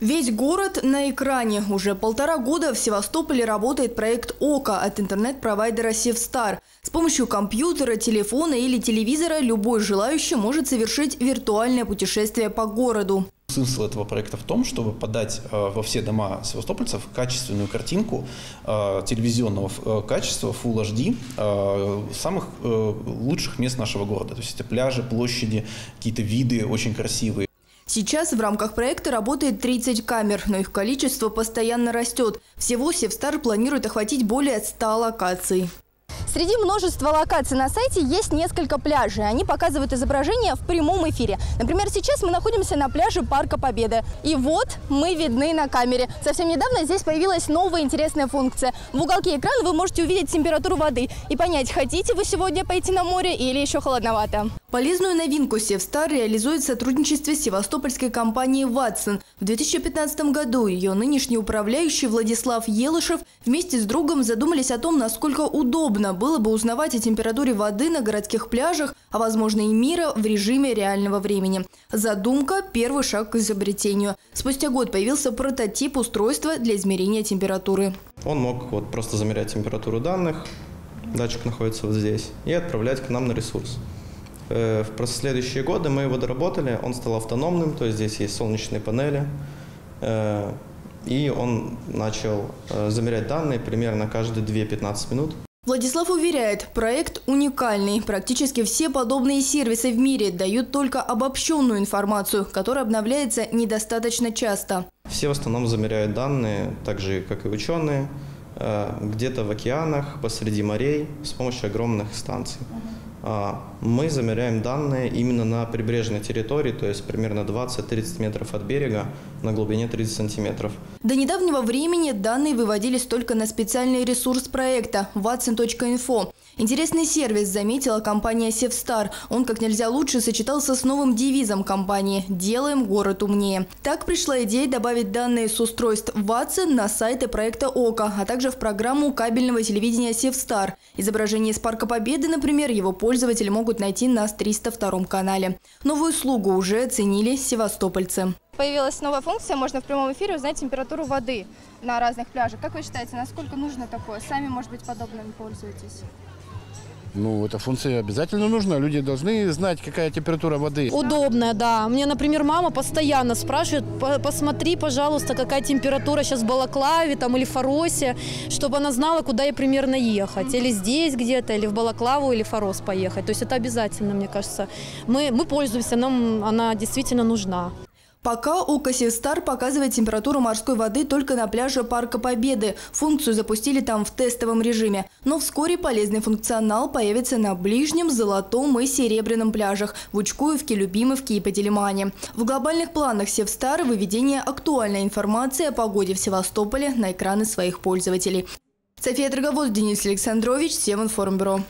Весь город на экране. Уже полтора года в Севастополе работает проект «Око» от интернет-провайдера «Севстар». С помощью компьютера, телефона или телевизора любой желающий может совершить виртуальное путешествие по городу. Смысл этого проекта в том, чтобы подать во все дома севастопольцев качественную картинку телевизионного качества Full HD самых лучших мест нашего города. То есть это пляжи, площади, какие-то виды очень красивые. Сейчас в рамках проекта работает 30 камер, но их количество постоянно растет. Всего «Севстар» планирует охватить более 100 локаций. Среди множества локаций на сайте есть несколько пляжей. Они показывают изображения в прямом эфире. Например, сейчас мы находимся на пляже Парка Победы. И вот мы видны на камере. Совсем недавно здесь появилась новая интересная функция. В уголке экрана вы можете увидеть температуру воды и понять, хотите вы сегодня пойти на море или еще холодновато. Полезную новинку «Севстар» реализует в сотрудничестве с севастопольской компанией «Ватсон». В 2015 году ее нынешний управляющий Владислав Елышев вместе с другом задумались о том, насколько удобно было бы узнавать о температуре воды на городских пляжах, а, возможно, и мира в режиме реального времени. Задумка – первый шаг к изобретению. Спустя год появился прототип устройства для измерения температуры. Он мог просто замерять температуру данных, датчик находится вот здесь, и отправлять к нам на ресурс. В последующие годы мы его доработали, он стал автономным, то есть здесь есть солнечные панели, и он начал замерять данные примерно каждые 2-15 минут. Владислав уверяет, проект уникальный. Практически все подобные сервисы в мире дают только обобщенную информацию, которая обновляется недостаточно часто. Все в основном замеряют данные, так же как и ученые, где-то в океанах, посреди морей, с помощью огромных станций. Мы замеряем данные именно на прибрежной территории, то есть примерно 20-30 метров от берега на глубине 30 сантиметров. До недавнего времени данные выводились только на специальный ресурс проекта – Ватсон.info. Интересный сервис заметила компания «Севстар». Он как нельзя лучше сочетался с новым девизом компании «Делаем город умнее». Так пришла идея добавить данные с устройств «Ватсон» на сайты проекта «Око», а также в программу кабельного телевидения «Севстар». Изображение из Парка Победы, например, его пользователи могут найти на 302-м канале. Новую услугу уже оценили севастопольцы. Появилась новая функция, можно в прямом эфире узнать температуру воды на разных пляжах. Как вы считаете, насколько нужно такое? Сами, может быть, подобным пользуетесь? Ну, эта функция обязательно нужна. Люди должны знать, какая температура воды. Удобная, да. Мне, например, мама постоянно спрашивает, посмотри, пожалуйста, какая температура сейчас в Балаклаве там, или в Форосе, чтобы она знала, куда ей примерно ехать. Или здесь где-то, или в Балаклаву, или в Форос поехать. То есть это обязательно, мне кажется. Мы пользуемся, нам она действительно нужна. Пока «Око Севстар» показывает температуру морской воды только на пляже Парка Победы. Функцию запустили там в тестовом режиме. Но вскоре полезный функционал появится на Ближнем, Золотом и Серебряном пляжах – в Учкуевке, Любимовке и Пателемане. В глобальных планах «Севстар» выведение актуальной информации о погоде в Севастополе на экраны своих пользователей. София Драговод, Денис Александрович, Севастополь.